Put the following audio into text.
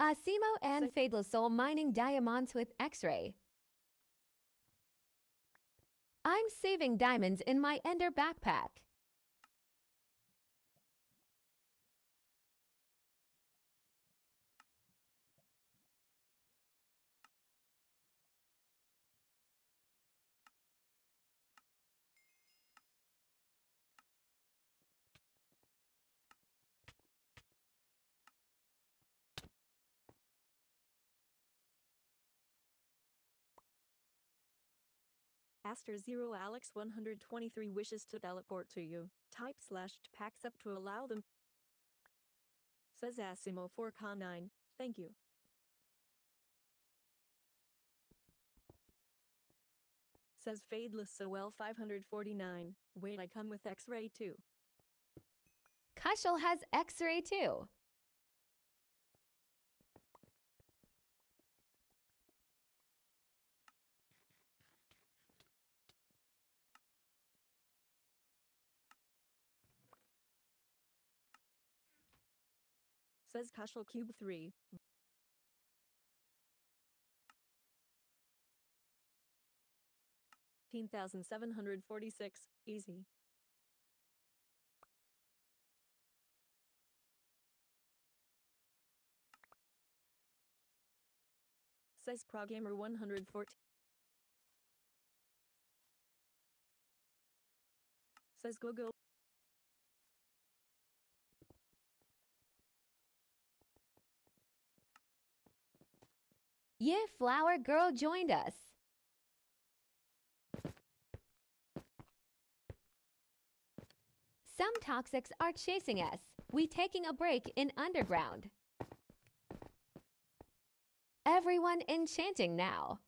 Asimo and Fadeless Soul Mining Diamonds with X-Ray. I'm saving diamonds in my Ender Backpack. *0 Alex123 wishes to teleport to you. Type /packs up to allow them. Says Asimo4k9. Thank you. Says FadelessOL549. Wait, I come with X-Ray too. Kushal has X-Ray too. Says Kushal Cube 3. $10,746, easy. Says Progamer 114. Says Google. Yeah, Flower Girl joined us. Some toxics are chasing us. We taking a break in underground. Everyone enchanting now.